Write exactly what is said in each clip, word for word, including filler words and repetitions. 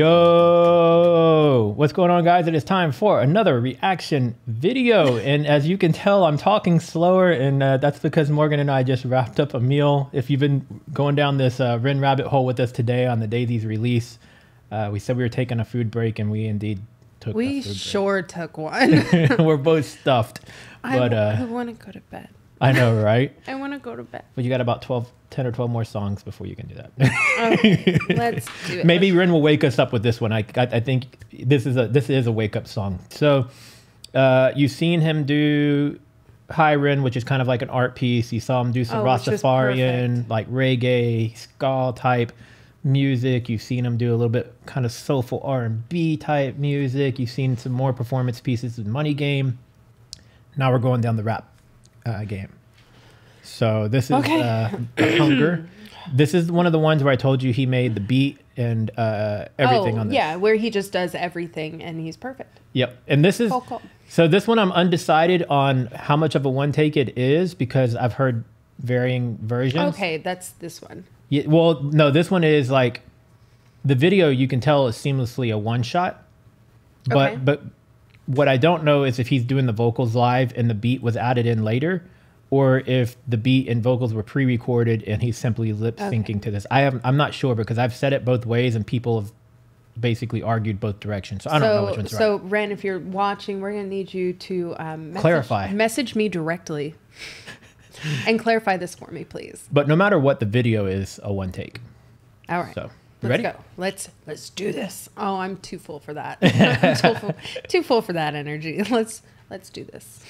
Yo, what's going on, guys? It is time for another reaction video, and as you can tell, I'm talking slower, and uh, that's because Morgan and I just wrapped up a meal. If you've been going down this uh, Ren rabbit hole with us today on the Daisy's release, uh, we said we were taking a food break, and we indeed took. We sure break. took one. We're both stuffed. I, but, uh, I want to go to bed. I know, right? I want to go to bed. But you got about twelve, ten or twelve more songs before you can do that. Okay, let's do it. Maybe Ren will wake us up with this one. I, I, I think this is a this is a wake-up song. So uh, you've seen him do Hi, Ren, which is kind of like an art piece. You saw him do some oh, Rastafarian, like reggae, ska type music. You've seen him do a little bit kind of soulful R and B type music. You've seen some more performance pieces with Money Game. Now we're going down the rap Uh, game. So this is okay. uh, Hunger. This is one of the ones where I told you he made the beat and uh, everything oh, on this. Yeah, where he just does everything and he's perfect. Yep. And this is, cool, cool. so this one I'm undecided on how much of a one take it is because I've heard varying versions. Okay, that's this one. Yeah, well, no, this one is like, the video you can tell is seamlessly a one shot, but, okay. but, what I don't know is if he's doing the vocals live and the beat was added in later, or if the beat and vocals were pre-recorded and he's simply lip syncing okay. to this. I haven't, I'm not sure because I've said it both ways and people have basically argued both directions. So I don't so, know which one's so right. So Ren, if you're watching, we're going to need you to um, message, clarify. Message me directly and clarify this for me, please. But no matter what, the video is a one take. All right. So. Let's Ready? go. Let's let's do this. Oh, I'm too full for that. I'm too full, too full for that energy. Let's let's do this.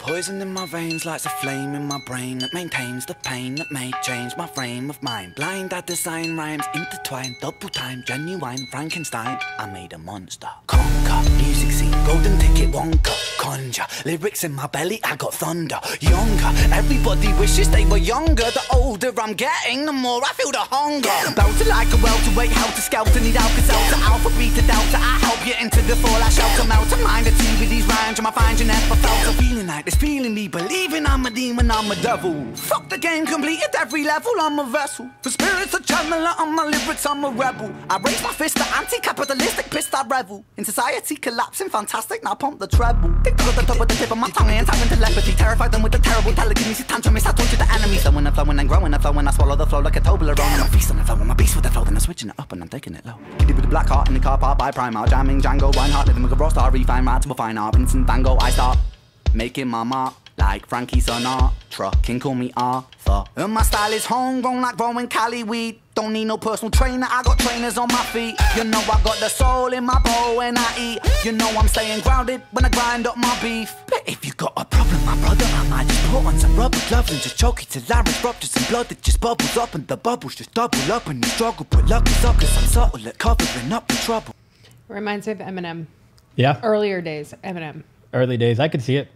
Poison in my veins lights a flame in my brain that maintains the pain that may change my frame of mind. Blind, I design rhymes intertwined, double time, genuine Frankenstein. I made a monster. Conquer, music scene, golden ticket, Wonka, conjure. Lyrics in my belly, I got thunder. Younger, everybody wishes they were younger. The older I'm getting, the more I feel the hunger. Belted like a welterweight, helter skelter, need Alka-Seltzer, alpha, beta, delta. I help you into the fall, I shelter, melt a mind. The T V, these rhymes, am I find you never felt a feeling like this. Feeling me, believing I'm a demon, I'm a devil. Fuck the game, complete at every level, I'm a vessel. For spirits, a channeler, on my lyrics, I'm a rebel. I raise my fist, the anti-capitalistic pissed, I revel. In society, collapsing, fantastic, now pump the treble. Think to the top of the tip of my tongue, I am time telepathy. Terrify them with the terrible telekinesis, tantrumis, I torture the enemies. So when I'm flowing, I'm growing, I flow, and I swallow the flow like a Toblerone. And I'm feasting, I flow, and my beast with the flow, then I'm switching it up and I'm taking it low. Kitty with a black heart in the car park by Primark, jamming Django Wineheart, living with a raw star, refine rats with a fine art, Vincent Van Gogh, I start. Making my mark like Frankie Sinatra, can call me Arthur. And my style is homegrown like growing Cali weed. Don't need no personal trainer, I got trainers on my feet. You know I got the soul in my bowl when I eat. You know I'm staying grounded when I grind up my beef. But if you got a problem, my brother, I might just put on some rubber gloves and just choke it till larynx ruptures. Some blood that just bubbles up and the bubbles just double up and you struggle. But lucky suckers, I'm subtle at covering up the trouble. Reminds me of Eminem. Yeah. Earlier days, Eminem. Early days, I could see it.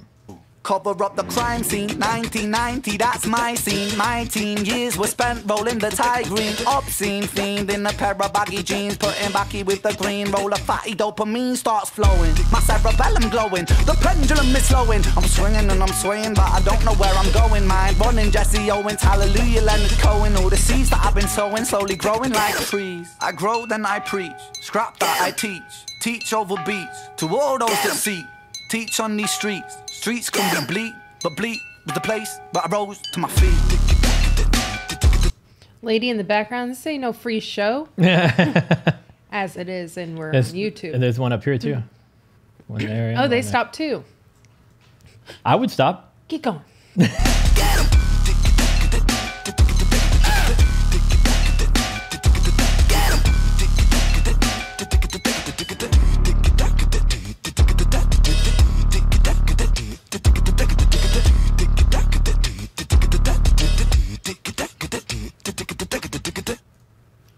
Cover up the crime scene, nineteen ninety, that's my scene. My teen years were spent rolling the tie green. Obscene fiend in a pair of baggy jeans, putting backy with the green. Roll of fatty dopamine starts flowing. My cerebellum glowing, the pendulum is slowing. I'm swinging and I'm swaying, but I don't know where I'm going. Mind running, Jesse Owens, hallelujah, Leonard Cohen. All the seeds that I've been sowing, slowly growing like trees. I grow, then I preach. Scrap that I teach. Teach over beats to all those that seek. Teach on these streets. Streets can be bleak, but bleak was the place, but I rose to my feet. Lady in the background, this ain't no free show. As it is, and we're there's, on YouTube. And there's one up here, too. One there, oh, one they stopped, too. I would stop. Get going.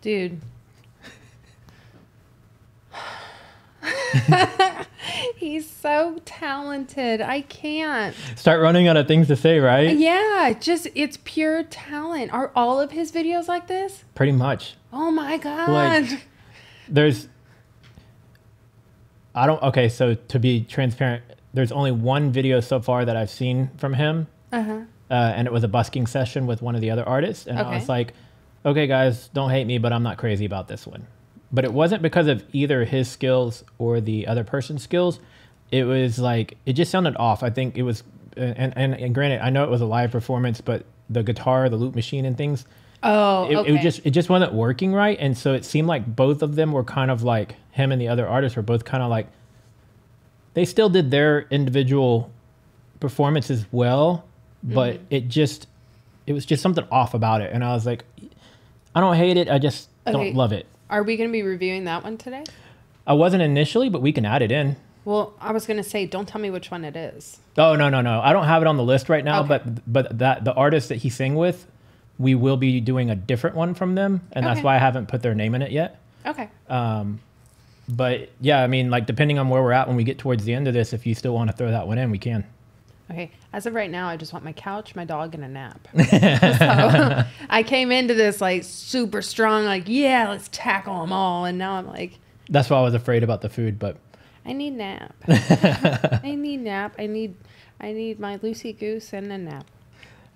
Dude. He's so talented. I can't. Start running out of things to say, right? Yeah, just it's pure talent. Are all of his videos like this? Pretty much. Oh my God. Like, there's I don't okay, so to be transparent, there's only one video so far that I've seen from him. Uh-huh. uh, and it was a busking session with one of the other artists. And okay. I was like, okay, guys, don't hate me, but I'm not crazy about this one. But it wasn't because of either his skills or the other person's skills. It was like, it just sounded off. I think it was, and, and, and granted, I know it was a live performance, but the guitar, the loop machine and things, oh, it, okay. it just it just wasn't working right. And so it seemed like both of them were kind of like, him and the other artists were both kind of like, they still did their individual performances well, but mm-hmm. it just, it was just something off about it. And I was like, I don't hate it. I just okay. don't love it. Are we going to be reviewing that one today? I wasn't initially, but we can add it in. Well, I was going to say, don't tell me which one it is. Oh, no, no, no. I don't have it on the list right now, okay. but but that the artist that he sang with, we will be doing a different one from them, and okay. that's why I haven't put their name in it yet. Okay. Um, but yeah, I mean, like, depending on where we're at when we get towards the end of this, if you still want to throw that one in, we can. Okay. As of right now, I just want my couch, my dog, and a nap. So, I came into this like super strong, like, yeah, let's tackle them all. And now I'm like... That's why I was afraid about the food, but... I need nap. I need nap. I need I need my Lucy Goose and a nap.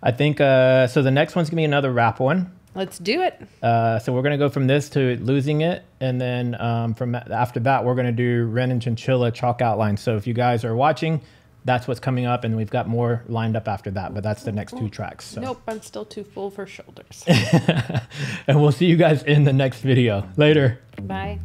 I think, uh, so the next one's going to be another rap one. Let's do it. Uh, so we're going to go from this to Losing It. And then um, from after that, we're going to do Ren and Chinchilla Chalk Outline. So if you guys are watching... That's what's coming up, and we've got more lined up after that, but that's the next two tracks. So. Nope, I'm still too full for shoulders. And we'll see you guys in the next video. Later. Bye.